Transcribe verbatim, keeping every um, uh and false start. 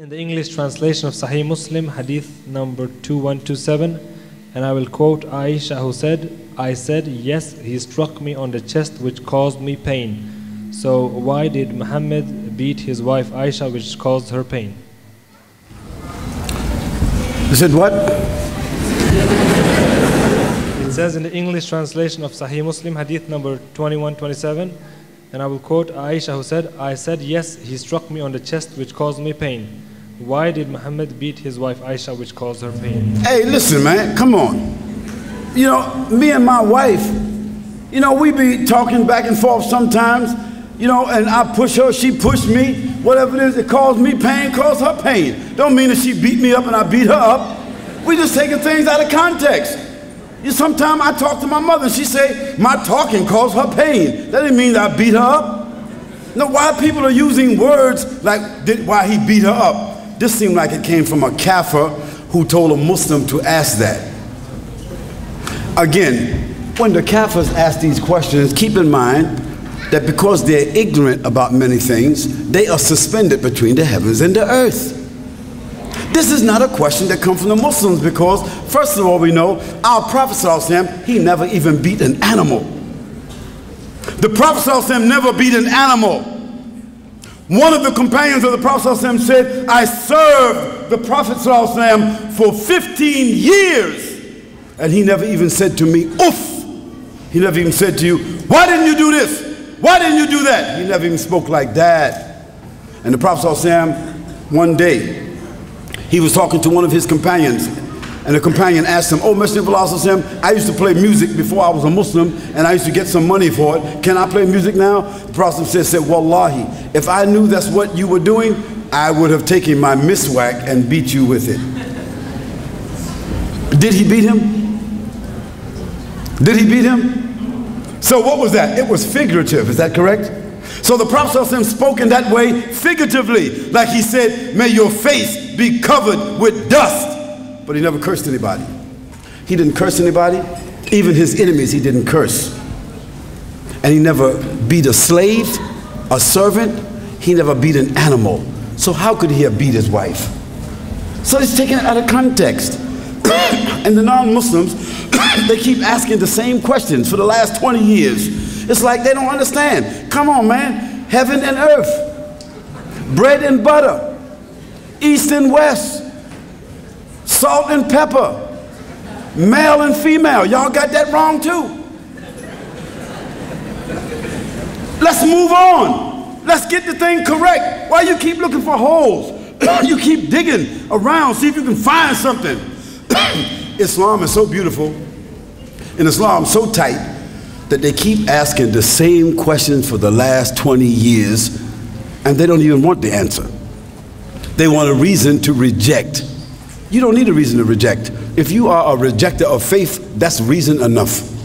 in the English translation of Sahih Muslim, hadith number two one two seven, and I will quote Aisha, who said, I said, yes, he struck me on the chest, which caused me pain. So why did Muhammad beat his wife Aisha, which caused her pain? He said what? It says in the English translation of Sahih Muslim, hadith number twenty-one twenty-seven, and I will quote Aisha, who said, I said, yes, he struck me on the chest, which caused me pain. Why did Muhammad beat his wife Aisha, which caused her pain? Hey, listen, man, come on. You know, me and my wife, you know, we be talking back and forth sometimes, you know, and I push her, she pushed me, whatever it is, it caused me pain, caused her pain. Don't mean that she beat me up and I beat her up. We just taking things out of context. You know, sometimes I talk to my mother, she say, my talking caused her pain. That didn't mean that I beat her up. No, why people are using words like, did, why he beat her up? This seemed like it came from a kafir who told a Muslim to ask that. Again, when the kafirs ask these questions, keep in mind that because they're ignorant about many things, they are suspended between the heavens and the earth. This is not a question that comes from the Muslims because, first of all, we know our Prophet ﷺ, he never even beat an animal. The Prophet ﷺ never beat an animal. One of the companions of the Prophet ﷺ said, I served the Prophet ﷺ for fifteen years, and he never even said to me, oof. He never even said to you, why didn't you do this? Why didn't you do that? He never even spoke like that. And the Prophet ﷺ, one day, he was talking to one of his companions, and the companion asked him, oh, Messenger of Allah, I used to play music before I was a Muslim, and I used to get some money for it. Can I play music now? The Prophet said, said, Wallahi, if I knew that's what you were doing, I would have taken my miswak and beat you with it. Did he beat him? Did he beat him? So what was that? It was figurative, is that correct? So the Prophet spoke in that way figuratively, like he said, may your face be covered with dust. But he never cursed anybody. He didn't curse anybody. Even his enemies, he didn't curse. And he never beat a slave, a servant. He never beat an animal. So how could he have beat his wife? So he's taking it out of context. And the non-Muslims, they keep asking the same questions for the last twenty years. It's like they don't understand. Come on, man. Heaven and earth. Bread and butter. East and west. Salt and pepper, male and female. Y'all got that wrong too. Let's move on. Let's get the thing correct. Why you keep looking for holes? You keep digging around, see if you can find something. Islam is so beautiful, and Islam is so tight that they keep asking the same question for the last twenty years, and they don't even want the answer. They want a reason to reject. You don't need a reason to reject. If you are a rejecter of faith, that's reason enough.